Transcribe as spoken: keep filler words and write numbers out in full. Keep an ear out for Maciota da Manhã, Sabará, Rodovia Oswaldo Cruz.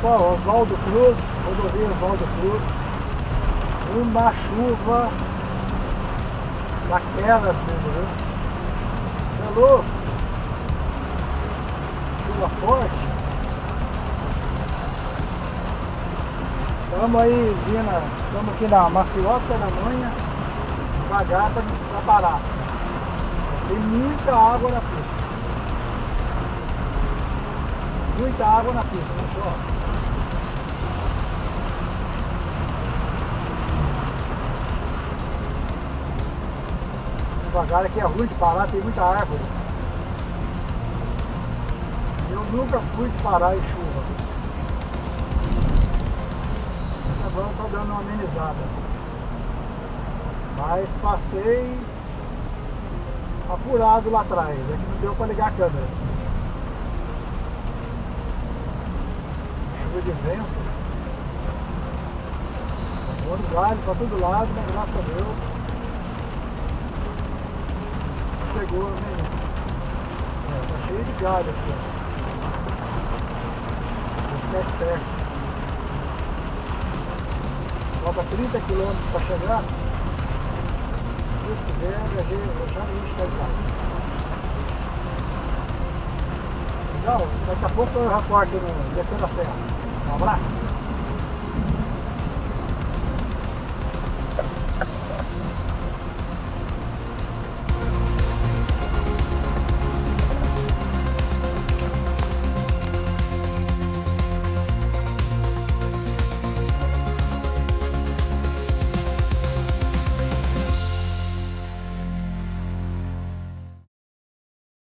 Pessoal, Oswaldo Cruz, rodovia Oswaldo Cruz, uma chuva daquelas mesmo, viu? Você é louco? Chuva forte. Estamos aí, vindo, estamos aqui na Maciota da Manhã, vagada de Sabará. Mas tem muita água na pista. Muita água na pista, pessoal. Devagar, aqui é ruim de parar, tem muita árvore. Eu nunca fui de parar em chuva. Agora eu tô dando uma amenizada. Mas passei apurado lá atrás, é que não deu para ligar a câmera. De vento, todo galho para todo lado, mas graças a Deus não pegou nenhum. É, tá cheio de galho aqui. Vou ficar esperto. Falta trinta quilômetros para chegar. Se Deus quiser, eu já não estou de casa. Legal, daqui a pouco eu reporto descendo a serra. Um abraço.